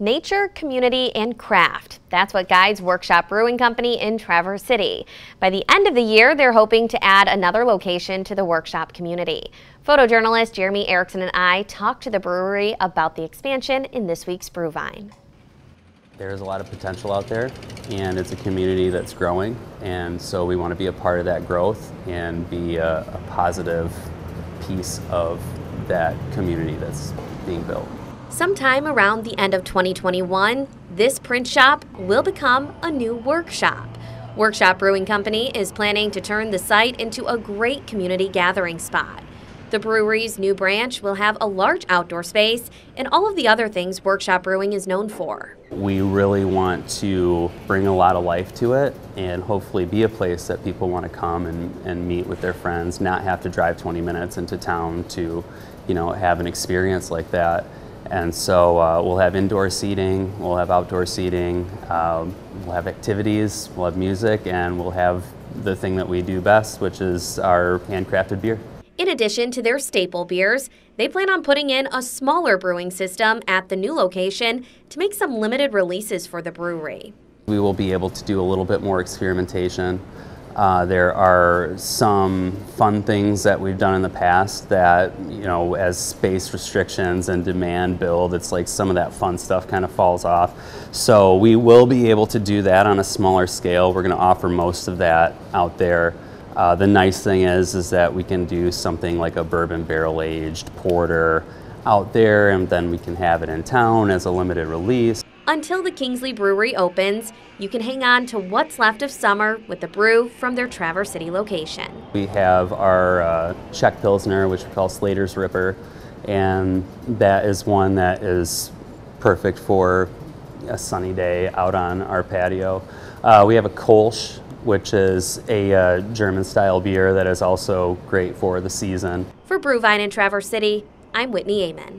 nature, community, and craft. That's what guides Workshop Brewing Company in Traverse City. By the end of the year, they're hoping to add another location to the Workshop community. Photojournalist Jeremy Erickson and I talked to the brewery about the expansion in this week's Brewvine. There's a lot of potential out there, and it's a community that's growing, and so we want to be a part of that growth and be a positive piece of that community that's being built. Sometime around the end of 2021, this print shop will become a new workshop. Workshop Brewing Company is planning to turn the site into a great community gathering spot. The brewery's new branch will have a large outdoor space and all of the other things Workshop Brewing is known for. We really want to bring a lot of life to it and hopefully be a place that people want to come and meet with their friends, not have to drive 20 minutes into town to, you know, have an experience like that. And so we'll have indoor seating, we'll have outdoor seating, we'll have activities, we'll have music, and we'll have the thing that we do best, which is our handcrafted beer. In addition to their staple beers, they plan on putting in a smaller brewing system at the new location to make some limited releases for the brewery. We will be able to do a little bit more experimentation. There are some fun things that we've done in the past that, you know, as space restrictions and demand build, it's like some of that fun stuff kind of falls off. So we will be able to do that on a smaller scale. We're going to offer most of that out there. The nice thing is that we can do something like a bourbon barrel-aged porter out there, and then we can have it in town as a limited release. Until the Kingsley Brewery opens, you can hang on to what's left of summer with the brew from their Traverse City location. We have our Czech Pilsner, which we call Slater's Ripper, and that is one that is perfect for a sunny day out on our patio. We have a Kolsch, which is a German-style beer that is also great for the season. For Brewvine in Traverse City, I'm Whitney Amen.